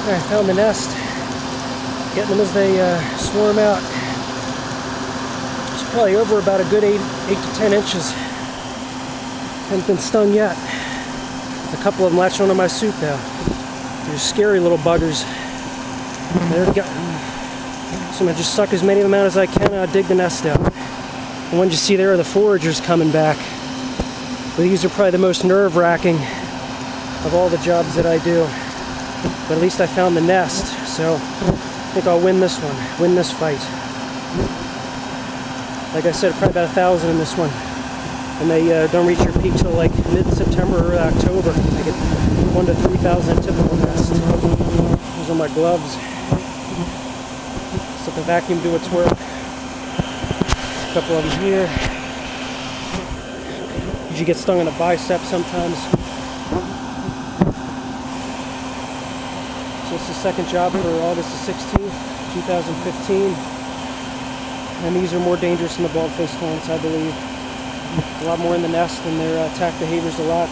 All right, found the nest. Getting them as they swarm out. It's probably over about a good eight to 10 inches. Haven't been stung yet. A couple of them latch onto my soup now. They're scary little buggers. They're gotten. So I'm gonna just suck as many of them out as I can, and I'll dig the nest out. The ones you see there are the foragers coming back. But these are probably the most nerve-wracking of all the jobs that I do. But at least I found the nest, so I think I'll win this one, win this fight. Like I said, probably about 1,000 in this one. And they don't reach your peak till like mid-September or October. I get 1,000 to 3,000 a typical nest. Those are my gloves. Just let the vacuum do its work. A couple of them here. Usually get stung in the bicep sometimes. So it's the second job for August the 16th, 2015. And these are more dangerous than the bald-faced hornets, I believe. A lot more in the nest, and their attack behavior is a lot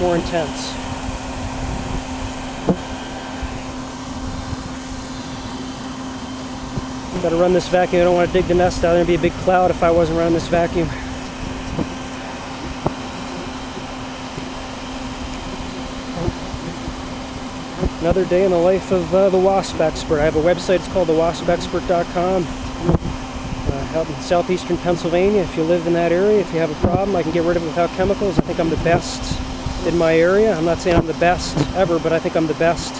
more intense. Gotta run this vacuum. I don't want to dig the nest out. There'd be a big cloud if I wasn't running this vacuum. Another day in the life of the Wasp Expert. I have a website. It's called thewaspexpert.com. Out in southeastern Pennsylvania. If you live in that area, if you have a problem, I can get rid of it without chemicals. I think I'm the best in my area. I'm not saying I'm the best ever, but I think I'm the best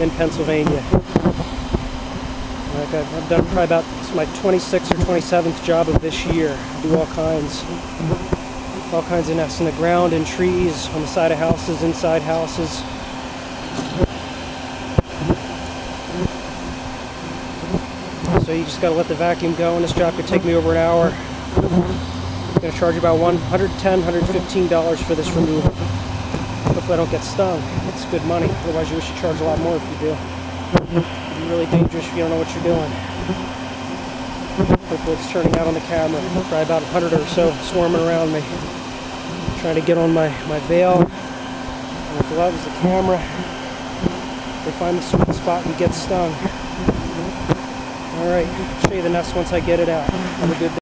in Pennsylvania. Like I've done probably about my 26th or 27th job of this year. I do all kinds of nests in the ground, in trees, on the side of houses, inside houses. So you just gotta let the vacuum go, and this job could take me over an hour. I'm gonna charge you about $115 for this removal. Hopefully I don't get stung. It's good money. Otherwise you should charge a lot more if you do. It'd be really dangerous if you don't know what you're doing. Hopefully it's turning out on the camera. Probably about 100 or so swarming around me. Trying to get on my veil, my gloves, the camera. If they find the sweet spot and get stung. Alright, I'll show you the nest once I get it out. Have a good day.